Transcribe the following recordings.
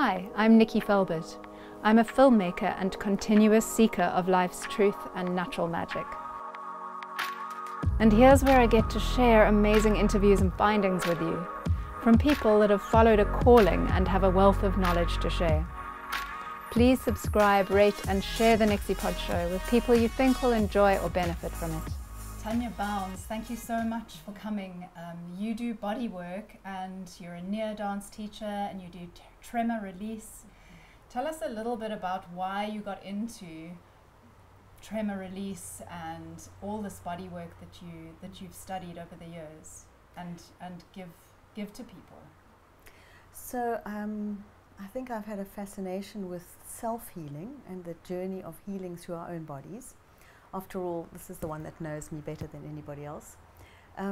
Hi, I'm Nikki Felbert. I'm a filmmaker and continuous seeker of life's truth and natural magic. And here's where I get to share amazing interviews and findings with you, from people that have followed a calling and have a wealth of knowledge to share. Please subscribe, rate and share the NixyPod show with people you think will enjoy or benefit from it. Tania Bownes, thank you so much for coming. You do body work and you're a Nia dance teacher and you do tremor release. Tell us a little bit about why you got into tremor release and all this body work that you've studied over the years and give to people. So I think I've had a fascination with self-healing and the journey of healing through our own bodies. After all, this is the one that knows me better than anybody else.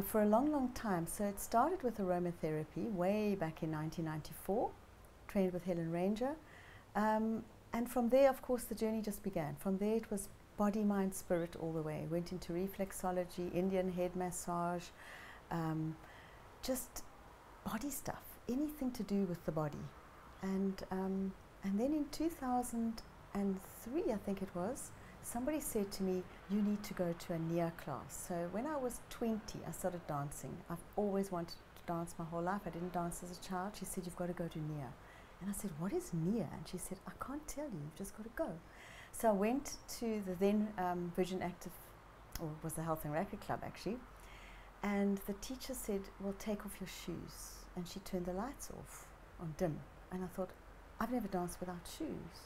For a long, long time. So it started with aromatherapy way back in 1994, trained with Helen Ranger. And from there, of course, the journey just began. From there, it was body, mind, spirit all the way. Went into reflexology, Indian head massage, just body stuff, anything to do with the body. And then in 2003, I think it was, somebody said to me, you need to go to a Nia class. So when I was 20, I started dancing. I've always wanted to dance my whole life. I didn't dance as a child. She said, you've got to go to Nia. And I said, what is Nia? And she said, I can't tell you, you've just got to go. So I went to the then Virgin Active, or it was the Health and Racket Club actually, and the teacher said, well, take off your shoes. And she turned the lights off on dim. And I thought, I've never danced without shoes.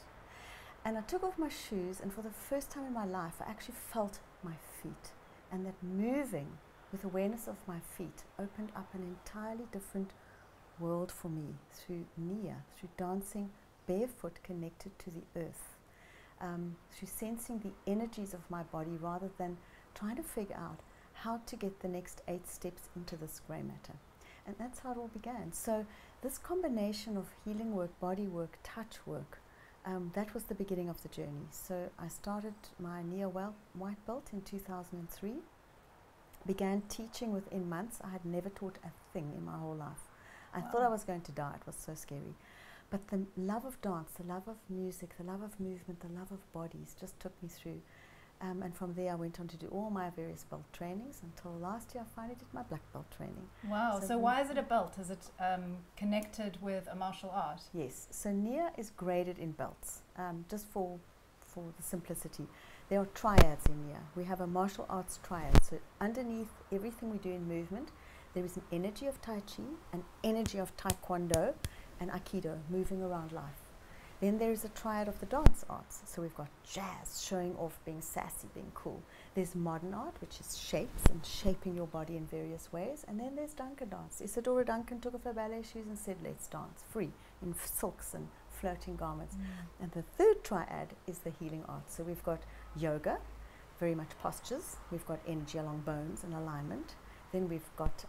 And I took off my shoes, and for the first time in my life, I actually felt my feet. And that moving with awareness of my feet opened up an entirely different world for me through Nia, through dancing barefoot connected to the earth, through sensing the energies of my body rather than trying to figure out how to get the next 8 steps into this grey matter. And that's how it all began. So this combination of healing work, body work, touch work, that was the beginning of the journey. So I started my Nia white belt in 2003, began teaching within months. I had never taught a thing in my whole life. I thought I was going to die, it was so scary. But the love of dance, the love of music, the love of movement, the love of bodies just took me through. And from there I went on to do all my various belt trainings until last year I finally did my black belt training. Wow, so why is it a belt? Is it connected with a martial art? Yes, so Nia is graded in belts, just for the simplicity. There are triads in Nia. We have a martial arts triad, so underneath everything we do in movement, there is an energy of Tai Chi, an energy of Taekwondo and Aikido, moving around life. Then there is a triad of the dance arts. So we've got jazz, showing off, being sassy, being cool. There's modern art, which is shapes and shaping your body in various ways. And then there's Duncan dance. Isadora Duncan took off her ballet shoes and said, let's dance free in silks and floating garments. Mm. And the third triad is the healing arts. So we've got yoga, very much postures. We've got energy along bones and alignment. Then we've got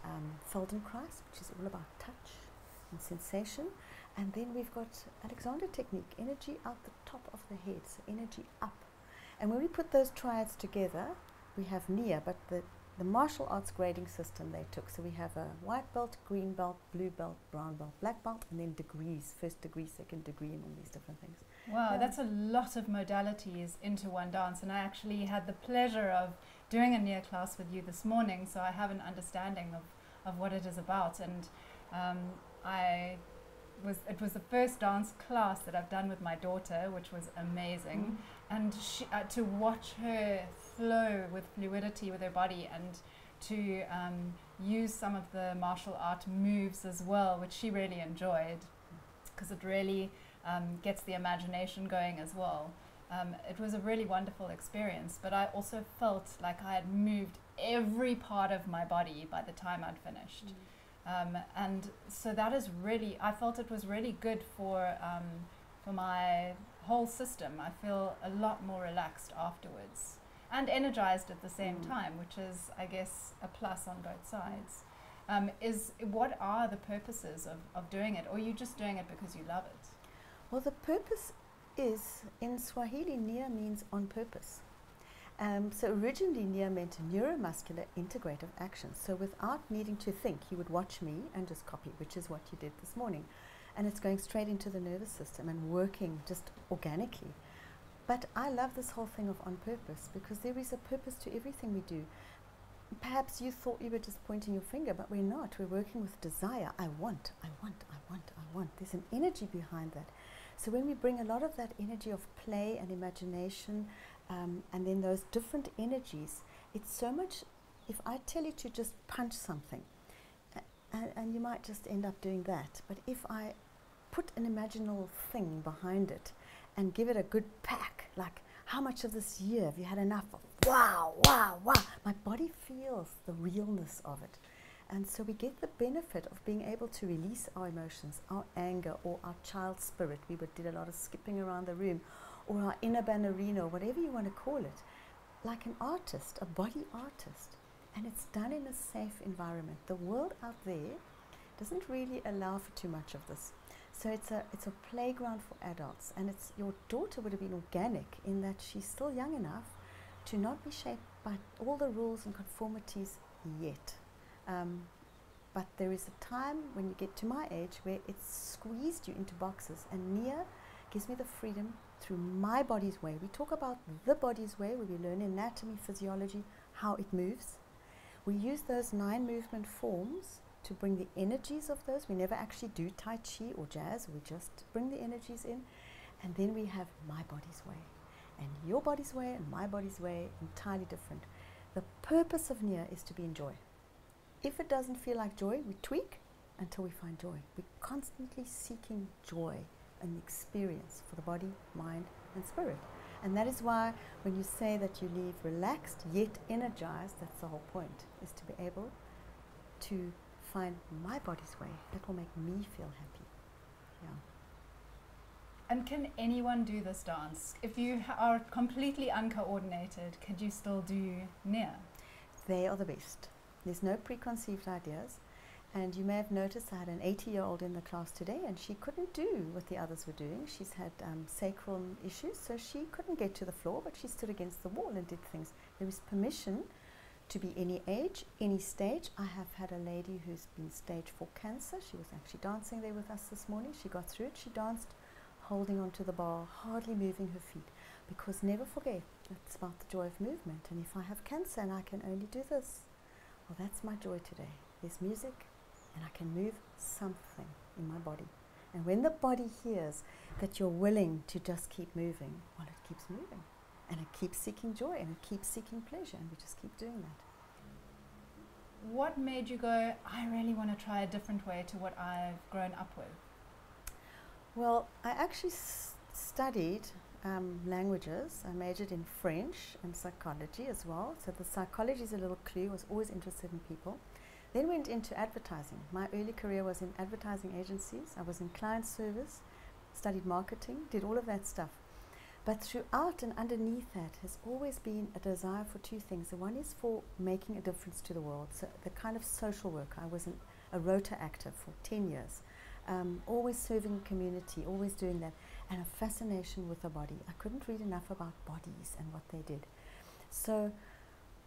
Feldenkrais, which is all about touch and sensation. And then we've got Alexander Technique, energy out the top of the head, so energy up. And when we put those triads together, we have Nia, but the martial arts grading system they took. So we have a white belt, green belt, blue belt, brown belt, black belt, and then degrees, first degree, second degree, and all these different things. Wow, yeah. That's a lot of modalities into one dance. And I actually had the pleasure of doing a Nia class with you this morning, so I have an understanding of what it is about. And it was the first dance class that I've done with my daughter, which was amazing. Mm. And she, to watch her flow with fluidity with her body and to use some of the martial art moves as well, which she really enjoyed because it really gets the imagination going as well. It was a really wonderful experience, but I also felt like I had moved every part of my body by the time I'd finished. Mm. And so that is really, I felt it was really good for my whole system. I feel a lot more relaxed afterwards and energized at the same time, which is, I guess, a plus on both sides. What are the purposes of doing it, or are you just doing it because you love it? Well, the purpose is, in Swahili, Nia means on purpose. So originally Nia meant neuromuscular integrative action. So without needing to think, you would watch me and just copy, which is what you did this morning. and it's going straight into the nervous system and working just organically. But I love this whole thing of on purpose, because there is a purpose to everything we do. Perhaps you thought you were just pointing your finger, but we're not. We're working with desire. I want, I want, I want, I want. There's an energy behind that. So when we bring a lot of that energy of play and imagination, and then those different energies, it's so much, if I tell you to just punch something, and you might just end up doing that, but if I put an imaginal thing behind it and give it a good pack, like, how much of this year have you had enough of? Wow, wow, wow. My body feels the realness of it. And so we get the benefit of being able to release our emotions, our anger, or our child spirit. We did a lot of skipping around the room, or our inner ballerina, or whatever you want to call it, like an artist, a body artist. And it's done in a safe environment. The world out there doesn't really allow for too much of this. So it's a playground for adults, and it's, your daughter would have been organic in that she's still young enough to not be shaped by all the rules and conformities yet. But there is a time when you get to my age where it's squeezed you into boxes, and Nia gives me the freedom through my body's way. We talk about the body's way, where we learn anatomy, physiology, how it moves. We use those 9 movement forms to bring the energies of those. We never actually do Tai Chi or jazz, we just bring the energies in. And then we have my body's way, and your body's way, and my body's way, entirely different. The purpose of Nia is to be in joy. If it doesn't feel like joy, we tweak until we find joy. We're constantly seeking joy and experience for the body, mind, and spirit. And that is why when you say that you leave relaxed yet energized, that's the whole point, is to be able to find my body's way that will make me feel happy. Yeah. And can anyone do this dance? If you are completely uncoordinated, could you still do Nia? They are the best. There's no preconceived ideas. And you may have noticed I had an 80-year-old in the class today, and she couldn't do what the others were doing. She's had sacral issues, so she couldn't get to the floor, but she stood against the wall and did things. There is permission to be any age, any stage. I have had a lady who's been stage 4 cancer. She was actually dancing there with us this morning. She got through it. She danced holding onto the bar, hardly moving her feet, because never forget, it's about the joy of movement. And if I have cancer and I can only do this, well, that's my joy today. There's music, and I can move something in my body. And when the body hears that you're willing to just keep moving, well, it keeps moving. And it keeps seeking joy, and it keeps seeking pleasure, and we just keep doing that. What made you go, I really want to try a different way to what I've grown up with? Well, I actually studied languages. I majored in French and psychology as well. So the psychology is a little clue. I was always interested in people. Then went into advertising. My early career was in advertising agencies. I was in client service, studied marketing, did all of that stuff. But throughout and underneath that has always been a desire for two things. The one is for making a difference to the world. So the kind of social work. I was a rota actor for 10 years. Always serving the community, always doing that. And a fascination with the body. I couldn't read enough about bodies and what they did. So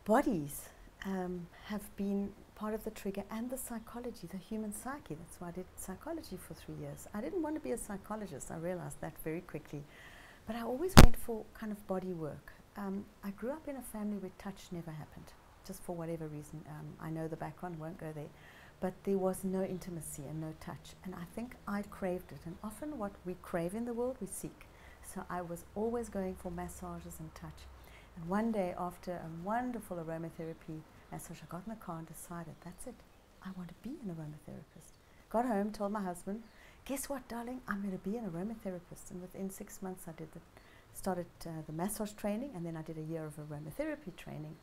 bodies have been part of the trigger, and the psychology, the human psyche. That's why I did psychology for 3 years. I didn't want to be a psychologist. I realized that very quickly. But I always went for kind of body work. I grew up in a family where touch never happened, just for whatever reason. I know the background, won't go there. But there was no intimacy and no touch. And I think I craved it. And often what we crave in the world, we seek. So I was always going for massages and touch. And one day, after a wonderful aromatherapy massage, I got in the car and decided, that's it. I want to be an aromatherapist. Got home, told my husband, guess what, darling? I'm going to be an aromatherapist. And within 6 months, I did started the massage training, and then I did a year of aromatherapy training.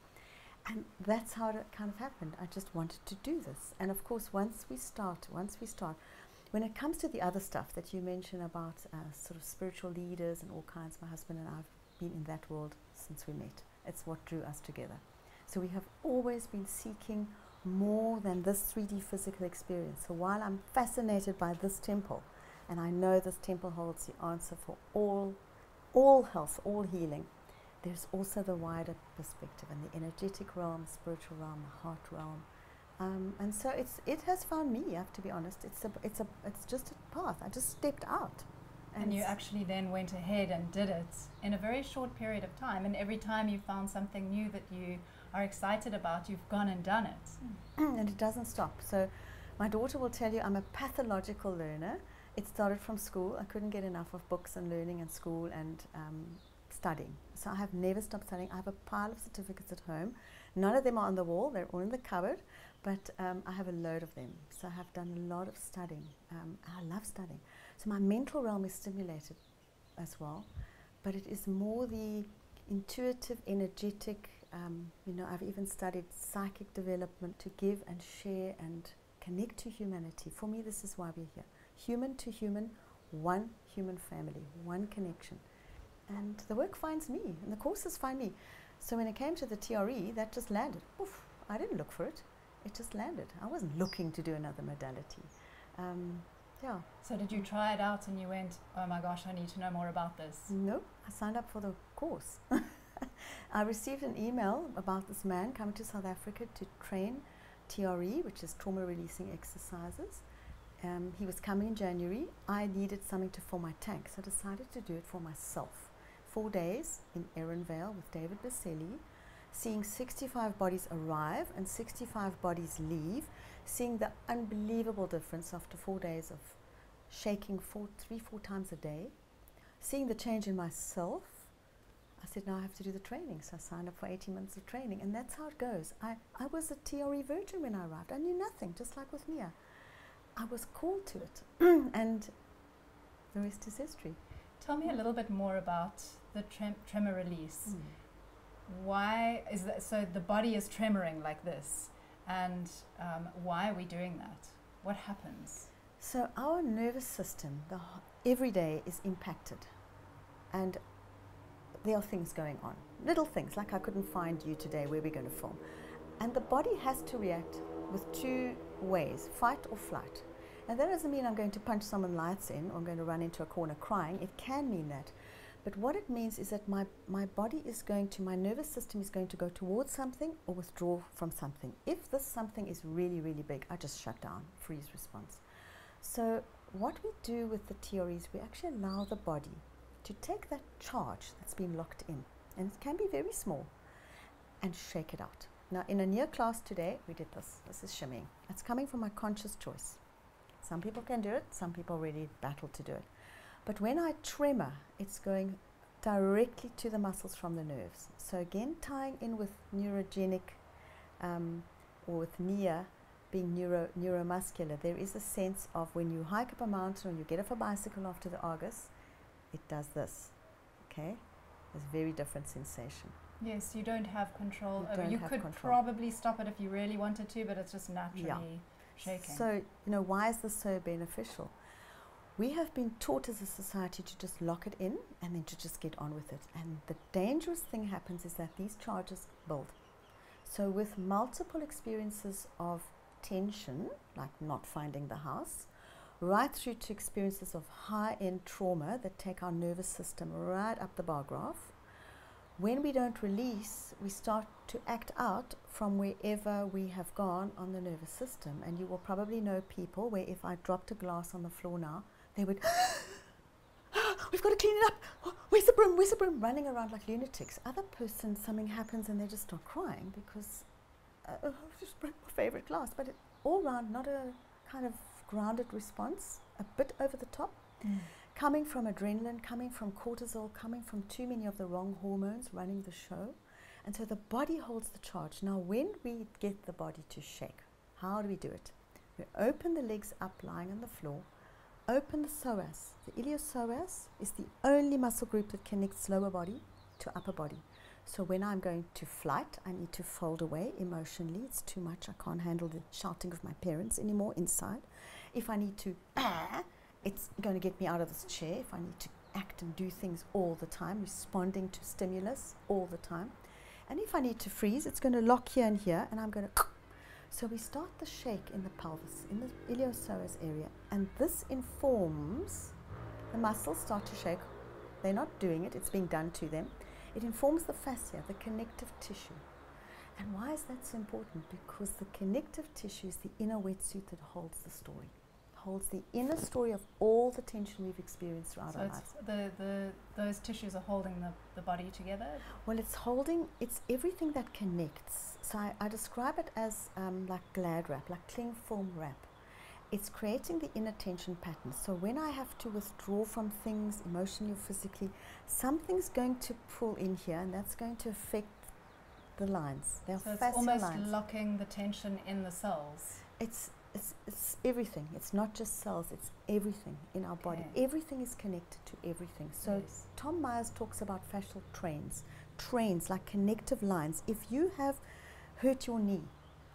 And that's how it kind of happened. I just wanted to do this. And of course, once we start, when it comes to the other stuff that you mentioned about sort of spiritual leaders and all kinds, my husband and I have been in that world since we met. It's what drew us together. So we have always been seeking more than this 3D physical experience. So while I'm fascinated by this temple, and I know this temple holds the answer for all health, all healing, there's also the wider perspective and the energetic realm, spiritual realm, the heart realm, And so it has found me. I have to be honest. It's just a path. I just stepped out. And you actually then went ahead and did it in a very short period of time. And every time you found something new that you are excited about, you've gone and done it. And it doesn't stop. So my daughter will tell you I'm a pathological learner. It started from school. I couldn't get enough of books and learning and school and studying. So I have never stopped studying. I have a pile of certificates at home. None of them are on the wall. They're all in the cupboard. But I have a load of them. So I have done a lot of studying. I love studying. So my mental realm is stimulated as well. But it is more the intuitive, energetic, I've even studied psychic development to give and share and connect to humanity. For me, this is why we're here. Human to human, one human family, one connection. And the work finds me, and the courses find me. So when it came to the TRE, that just landed. Oof, I didn't look for it. It just landed. I wasn't looking to do another modality. Yeah. So did you try it out and you went, oh my gosh, I need to know more about this? No, I signed up for the course. I received an email about this man coming to South Africa to train TRE, which is Trauma Releasing Exercises. He was coming in January. I needed something to fill my tank, so I decided to do it for myself. 4 days in Erinvale with David Buscelli, seeing 65 bodies arrive and 65 bodies leave, seeing the unbelievable difference after 4 days of shaking three, four times a day, seeing the change in myself. I said, now I have to do the training. So I signed up for 18 months of training, and that's how it goes. I was a TRE virgin when I arrived. I knew nothing, just like with Nia. I was called to it, and the rest is history. Tell me a little bit more about the tremor release. Why is that? So the body is tremoring like this, and why are we doing that? What happens? So our nervous system, every day, is impacted, and there are things going on, little things, like I couldn't find you today, where we're going to film. And the body has to react with two ways, fight or flight. And that doesn't mean I'm going to punch someone lights in or I'm going to run into a corner crying. It can mean that. But what it means is that my body is going to, my nervous system is going to go towards something or withdraw from something. If this something is really, really big, I just shut down, freeze response. So what we do with the TREs, we actually allow the body to take that charge that's been locked in, and it can be very small, and shake it out. Now, in a near class today, we did this. This is shimmying. It's coming from my conscious choice. Some people can do it. Some people really battle to do it. But when I tremor, it's going directly to the muscles from the nerves. So again, tying in with neurogenic, or with Nia being neuromuscular, there is a sense of when you hike up a mountain or you get off a bicycle after the Argus, it does this, okay? It's a very different sensation. Yes, you don't have control over. You could probably stop it if you really wanted to, but it's just naturally shaking. So, why is this so beneficial? We have been taught as a society to just lock it in and then to just get on with it. And the dangerous thing happens is that these charges build. So with multiple experiences of tension, like not finding the house, right through to experiences of high-end trauma that take our nervous system right up the bar graph, when we don't release, we start to act out from wherever we have gone on the nervous system. And you will probably know people where if I dropped a glass on the floor now, they would, we've got to clean it up. Oh, where's the broom, running around like lunatics. Other person, something happens and they just start crying because, oh, I just broke my favorite glass. But it, all round, not a kind of grounded response, a bit over the top. Coming from adrenaline, coming from cortisol, coming from too many of the wrong hormones running the show. And so the body holds the charge. Now, when we get the body to shake, how do we do it? We open the legs up lying on the floor, open the psoas. The iliopsoas is the only muscle group that connects lower body to upper body. So when I'm going to flight, I need to fold away emotionally. It's too much. I can't handle the shouting of my parents anymore inside. If I need to, it's going to get me out of this chair. If I need to act and do things all the time, responding to stimulus all the time. And if I need to freeze, it's going to lock here and here, and I'm going to... So we start the shake in the pelvis, in the iliopsoas area, and this informs the muscles start to shake. They're not doing it. It's being done to them. It informs the fascia, the connective tissue. And why is that so important? Because the connective tissue is the inner wetsuit that holds the story, holds the inner story of all the tension we've experienced throughout our lives. Those tissues are holding the body together? Well, it's everything that connects. So I describe it as like Glad wrap, like cling film wrap. It's creating the inner tension patterns. So when I have to withdraw from things emotionally or physically, something's going to pull in here, and that's going to affect the lines. So it's almost locking the tension in the cells. It's everything. It's not just cells. It's everything in our body. Everything is connected to everything. So yes. Tom Myers talks about fascial trains like connective lines. If you have hurt your knee,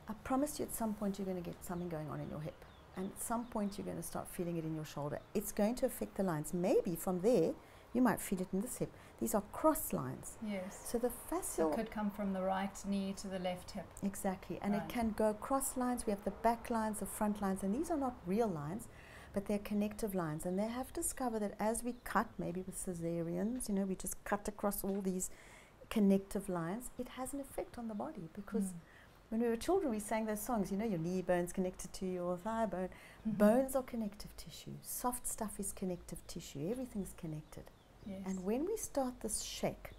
I promise you at some point you're going to get something going on in your hip, and at some point you're going to start feeling it in your shoulder. It's going to affect the lines. Maybe from there you might feel it in this hip. These are cross lines. Yes. So the fascial... It could come from the right knee to the left hip. Exactly. And it can go cross lines. We have the back lines, the front lines, and these are not real lines, but they're connective lines. And they have discovered that as we cut, maybe with cesareans, we just cut across all these connective lines, it has an effect on the body. Because when we were children, we sang those songs, your knee bone's connected to your thigh bone. Bones are connective tissue. Soft stuff is connective tissue. Everything's connected. Yes. And when we start this shake,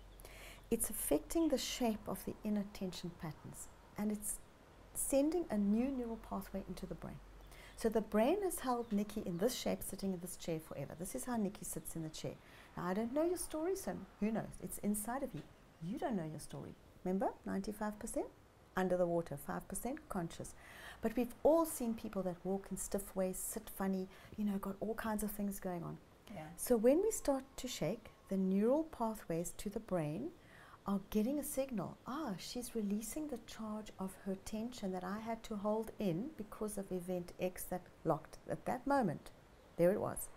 it's affecting the shape of the inner tension patterns, and it's sending a new neural pathway into the brain. So the brain has held Nikki in this shape, sitting in this chair forever. This is how Nikki sits in the chair. Now, I don't know your story, so who knows? It's inside of you. You don't know your story. Remember, 95% under the water, 5% conscious. But we've all seen people that walk in stiff ways, sit funny, got all kinds of things going on. Yeah. So when we start to shake, the neural pathways to the brain are getting a signal. She's releasing the charge of her tension that I had to hold in because of event X that locked at that moment. There it was.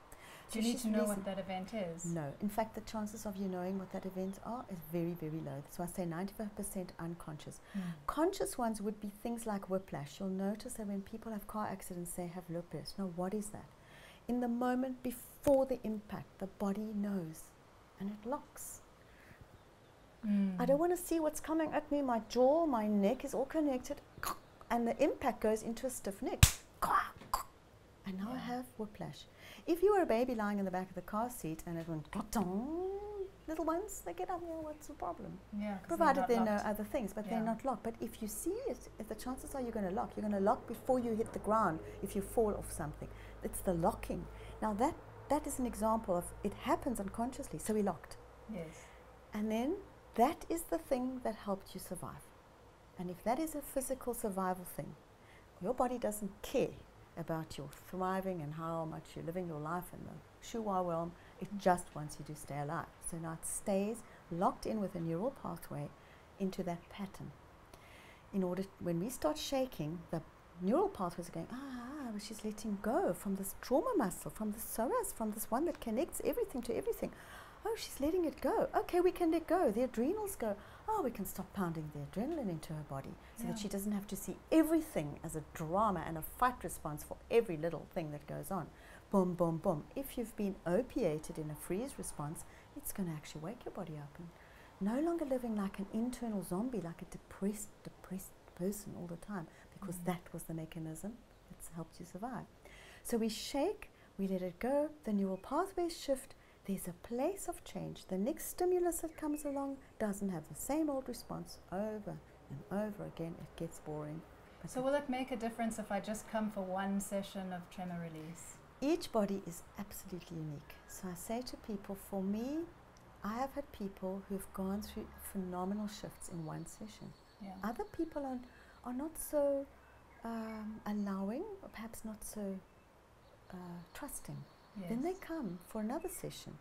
Do you need to know what that event is? No. In fact, the chances of you knowing what that event are is very, very low. That's why I say 95% unconscious. Conscious ones would be things like whiplash. You'll notice that when people have car accidents, they have lupus. Now, what is that? In the moment before the impact, the body knows, and it locks. I don't want to see what's coming at me. My jaw, my neck is all connected, and the impact goes into a stiff neck. And now I have whiplash. If you were a baby lying in the back of the car seat and it went, little ones, they get up there, what's the problem? Yeah, provided there are no other things, but they're not locked. But if you see it, the chances are you're going to lock. You're going to lock before you hit the ground if you fall off something. It's the locking. Now that is an example of it happens unconsciously, so we locked. Yes. And then that is the thing that helped you survive. And if that is a physical survival thing, your body doesn't care about your thriving and how much you're living your life in the Shuwa realm. It just wants you to stay alive. So now it stays locked in with a neural pathway into that pattern. When we start shaking, the neural pathways are going, she's letting go from this trauma muscle, from this psoas, from this one that connects everything to everything. She's letting it go. Okay, we can let go. The adrenals go. We can stop pounding the adrenaline into her body so that she doesn't have to see everything as a drama and a fight response for every little thing that goes on. Boom, boom, boom. If you've been opiated in a freeze response, it's going to actually wake your body up. And no longer living like an internal zombie, like a depressed person all the time, because that was the mechanism that's helped you survive. So we shake, we let it go, the neural pathways shift, there's a place of change. The next stimulus that comes along doesn't have the same old response over and over again. It gets boring. But so will it make a difference if I just come for one session of trauma release? Each body is absolutely unique. So I say to people, for me, I have had people who've gone through phenomenal shifts in one session. Yeah. Other people are not so allowing, or perhaps not so trusting. Yes. Then they come for another session.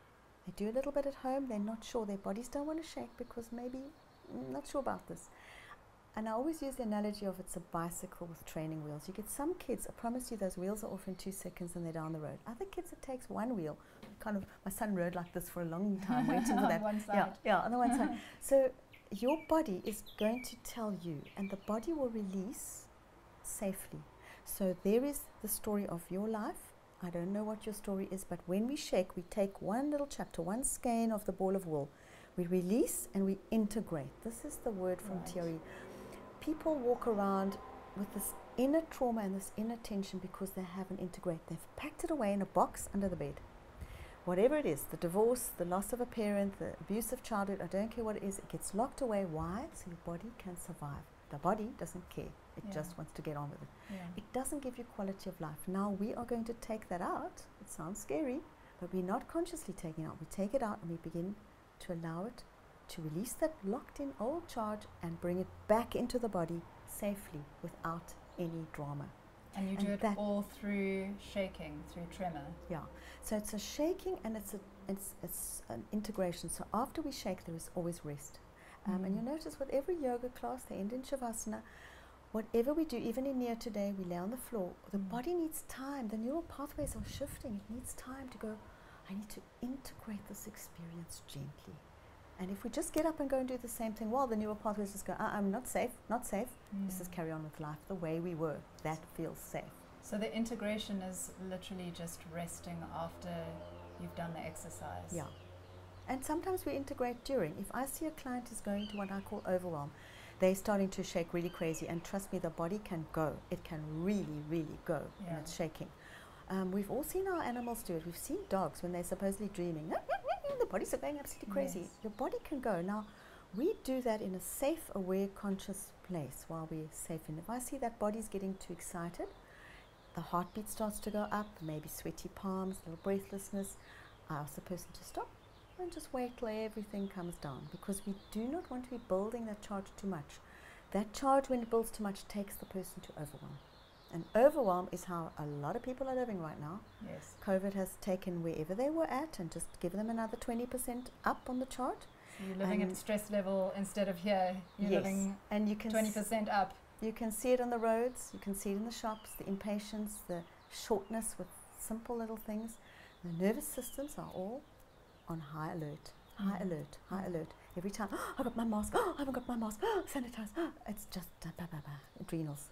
They do a little bit at home. They're not sure. Their bodies don't want to shake because maybe not sure about this. And I always use the analogy of it's a bicycle with training wheels. You get some kids, I promise you, those wheels are off in 2 seconds and they're down the road. Other kids, it takes one wheel. My son rode like this for a long time, waiting for that. On one side. Yeah, on the one side. So your body is going to tell you, and the body will release safely. So there is the story of your life. I don't know what your story is, but when we shake, we take one little chapter, one skein of the ball of wool. We release and we integrate. This is the word from Thierry. people walk around with this inner trauma and this inner tension because they haven't integrated. They've packed it away in a box under the bed. Whatever it is, the divorce, the loss of a parent, the abuse of childhood, I don't care what it is, it gets locked away. Why? So your body can survive. The body doesn't care. It just wants to get on with it. It doesn't give you quality of life. Now we are going to take that out. It sounds scary, but we're not consciously taking it out. We take it out and we begin to allow it to release that locked-in old charge and bring it back into the body safely without any drama. And you do it all through shaking, through tremor. Yeah. So it's a shaking and it's an integration. So after we shake, there is always rest. And you notice with every yoga class, they end in Shavasana. Whatever we do, even in Nia today, we lay on the floor. The body needs time. The neural pathways are shifting. It needs time to go, I need to integrate this experience gently. And if we just get up and go and do the same thing, well, the neural pathways just go, I'm not safe, not safe. Let's just carry on with life the way we were. That feels safe. So the integration is literally just resting after you've done the exercise. Yeah. And sometimes we integrate during. If I see a client is going to what I call overwhelm, they're starting to shake really crazy. And trust me, the body can go. It can really, really go. Yeah. And it's shaking. We've all seen our animals do it. We've seen dogs when they're supposedly dreaming. The bodies are going absolutely crazy. Yes. Your body can go. Now, we do that in a safe, aware, conscious place while we're safe. And if I see that body's getting too excited, the heartbeat starts to go up, maybe sweaty palms, a little breathlessness, I ask the person to stop and just wait till everything comes down, because we do not want to be building that charge too much. That charge, when it builds too much, takes the person to overwhelm. And overwhelm is how a lot of people are living right now. Yes. COVID has taken wherever they were at and just given them another 20% up on the chart. So you're living at stress level instead of here. You're living and you can 20% up. You can see it on the roads. You can see it in the shops, the impatience, the shortness with simple little things. The nervous systems are all on high alert, high alert, high alert. Every time, oh, I've got my mask, oh, I haven't got my mask, oh, sanitize. Oh, it's just adrenals.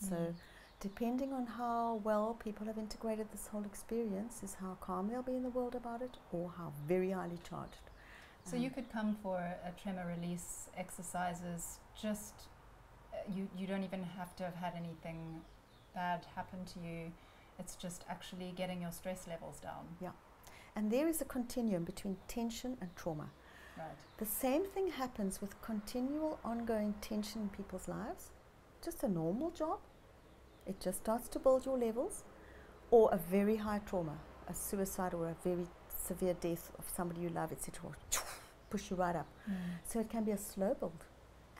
So depending on how well people have integrated this whole experience is how calm they'll be in the world about it, or how very highly charged. So you could come for a tremor release exercises, just you don't even have to have had anything bad happen to you. It's just actually getting your stress levels down. Yeah. And there is a continuum between tension and trauma. Right. The same thing happens with continual ongoing tension in people's lives. Just a normal job. It just starts to build your levels, or a very high trauma, a suicide or a very severe death of somebody you love, etc. Push you right up. So it can be a slow build.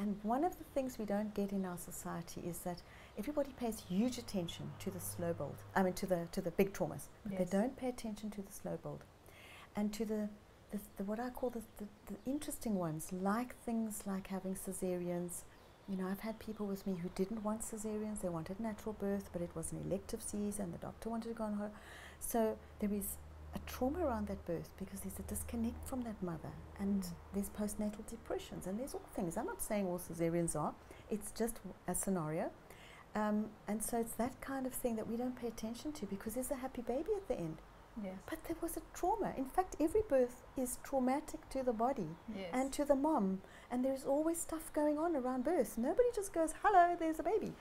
And one of the things we don't get in our society is that everybody pays huge attention to the slow build, I mean to the big traumas, but they don't pay attention to the slow build. And to the what I call the interesting ones, like things like having cesareans. You know, I've had people with me who didn't want cesareans, they wanted natural birth, but it was an elective cesarean and the doctor wanted to go on her. So there is a trauma around that birth because there's a disconnect from that mother, and there's postnatal depressions, and there's all things. I'm not saying all cesareans are, it's just a scenario. And so it's that kind of thing that we don't pay attention to because there's a happy baby at the end. Yes. But there was a trauma. In fact, every birth is traumatic to the body and to the mom. And there's always stuff going on around birth. Nobody just goes, hello, there's a baby.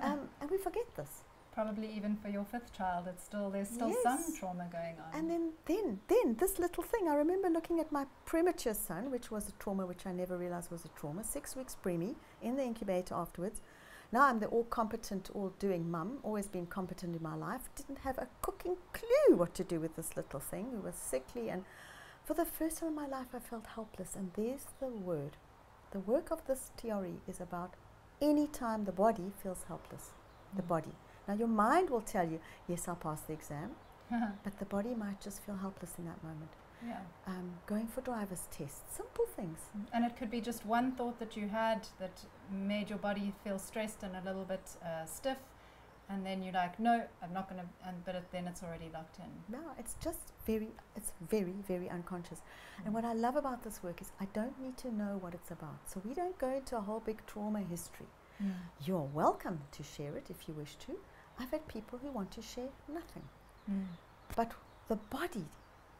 And we forget this. Probably even for your fifth child, it's still there's some trauma going on. And then this little thing. I remember looking at my premature son, which was a trauma, which I never realized was a trauma. 6 weeks preemie, in the incubator afterwards. Now I'm the all-competent, all-doing mum, always been competent in my life, didn't have a cooking clue what to do with this little thing. We were sickly, and for the first time in my life I felt helpless. And there's the word. The work of this TRE is about any time the body feels helpless, the body. Now your mind will tell you, yes, I'll pass the exam, but the body might just feel helpless in that moment. Yeah. Going for driver's tests, simple things. And it could be just one thought that you had that made your body feel stressed and a little bit stiff, and then you're like, no, I'm not going to, but then it's already locked in. No, it's just very, very unconscious. And what I love about this work is I don't need to know what it's about. So we don't go into a whole big trauma history. You're welcome to share it if you wish to. I've had people who want to share nothing. But the body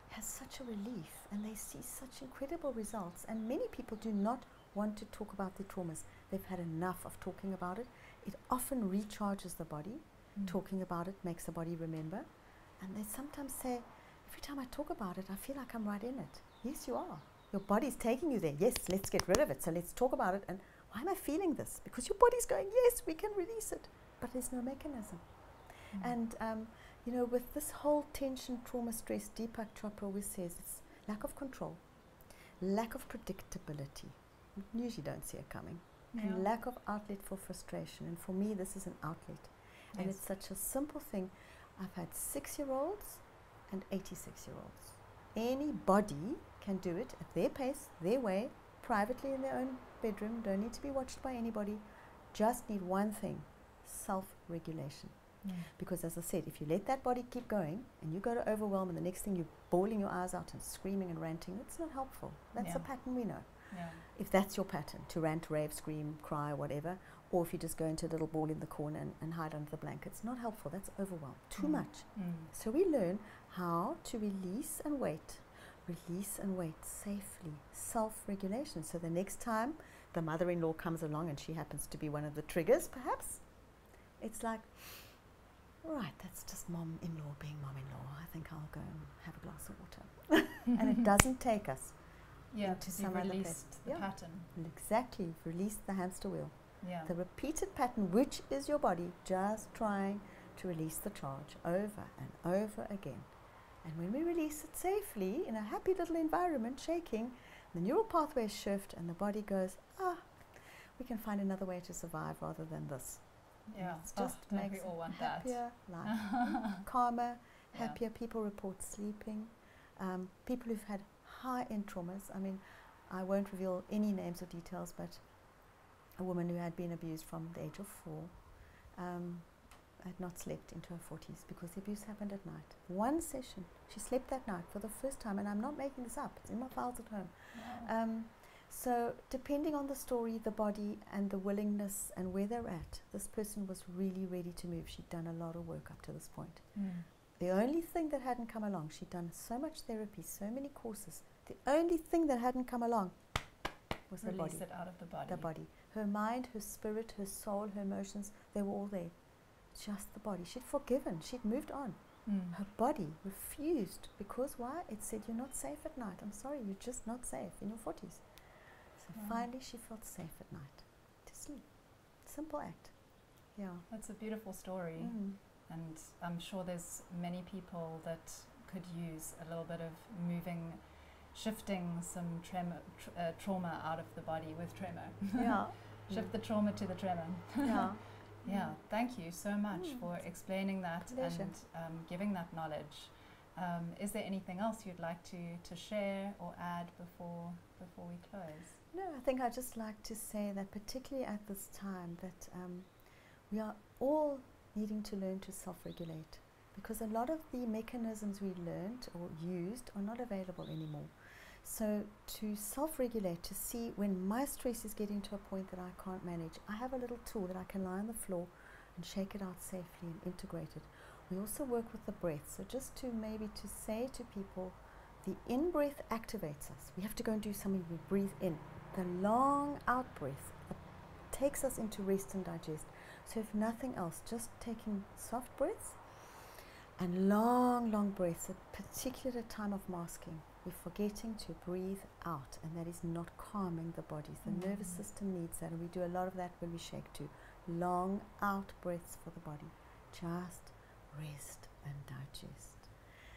has such a relief, and they see such incredible results, and many people do not want to talk about their traumas. They've had enough of talking about it. It often recharges the body. Talking about it makes the body remember. And they sometimes say, every time I talk about it, I feel like I'm right in it. Yes, you are. Your body's taking you there. Yes, let's get rid of it. So let's talk about it. And why am I feeling this? Because your body's going, yes, we can release it. But there's no mechanism. And, you know, with this whole tension, trauma, stress, Deepak Chopra always says it's lack of control, lack of predictability. We usually don't see it coming. No. And lack of outlet for frustration. And for me, this is an outlet. Yes. And it's such a simple thing. I've had 6-year-olds and 86-year-olds. Anybody can do it at their pace, their way, privately in their own bedroom, don't need to be watched by anybody, just need one thing, self-regulation. Yeah. Because as I said, if you let that body keep going and you go to overwhelm and the next thing you're bawling your eyes out and screaming and ranting, it's not helpful. That's a pattern we know. Yeah. If that's your pattern, to rant, rave, scream, cry, whatever, or if you just go into a little ball in the corner and hide under the blanket, it's not helpful. That's overwhelm. Too much. So we learn how to release and wait. Release and wait safely. Self-regulation. So the next time the mother-in-law comes along and she happens to be one of the triggers, perhaps, it's like, right, that's just mom-in-law being mom-in-law. I think I'll go and have a glass of water. And it doesn't take us to some other place. The pattern. And exactly. You've released the hamster wheel. Yeah. The repeated pattern, which is your body just trying to release the charge over and over again. And when we release it safely in a happy little environment, shaking, the neural pathways shift and the body goes, we can find another way to survive rather than this. Yeah, it just makes we all want happier that. Life. Calmer, happier. People report sleeping. People who've had high-end traumas. I mean, I won't reveal any names or details, but a woman who had been abused from the age of 4 had not slept into her 40s because the abuse happened at night. One session, she slept that night for the first time, and I'm not making this up, it's in my files at home. Wow. So depending on the story, the body and the willingness and where they're at, this person was really ready to move. She'd done a lot of work up to this point. The only thing that hadn't come along, she'd done so much therapy, so many courses, the only thing that hadn't come along was the body. Release it out of the body. The body. Her mind, her spirit, her soul, her emotions, they were all there. Just the body. She'd forgiven. She'd moved on. Her body refused. Because why? It said, you're not safe at night. I'm sorry, you're just not safe in your 40s. So finally she felt safe at night to sleep. Simple act. Yeah. That's a beautiful story. And I'm sure there's many people that could use a little bit of moving, shifting some trauma out of the body with tremor. Yeah. Shift the trauma to the tremor. Yeah. Thank you so much for explaining that and giving that knowledge. Is there anything else you'd like to share or add before we close? No, I think I'd just like to say that particularly at this time that we are all needing to learn to self-regulate because a lot of the mechanisms we learned or used are not available anymore. So to self-regulate, to see when my stress is getting to a point that I can't manage, I have a little tool that I can lie on the floor and shake it out safely and integrate it. We also work with the breath. So just to maybe to say to people, the in-breath activates us. We have to go and do something, we breathe in. The long out-breath takes us into rest and digest. So if nothing else, just taking soft breaths and long, long breaths, particularly at a time of masking. We're forgetting to breathe out, and that is not calming the body. The nervous system needs that, and we do a lot of that when we shake too. Long out breaths for the body. Just rest and digest.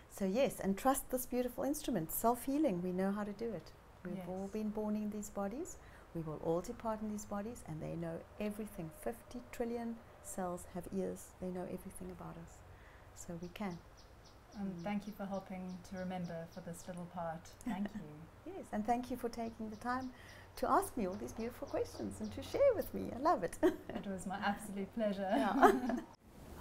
So yes, and trust this beautiful instrument, self-healing. We know how to do it. We've all been born in these bodies. We will all depart in these bodies, and they know everything. 50 trillion cells have ears. They know everything about us. So we can. Thank you for helping to remember for this little part. Thank you. Yes, and thank you for taking the time to ask me all these beautiful questions and to share with me. I love it. It was my absolute pleasure. Yeah.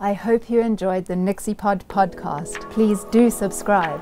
I hope you enjoyed the NixyPod podcast. Please do subscribe.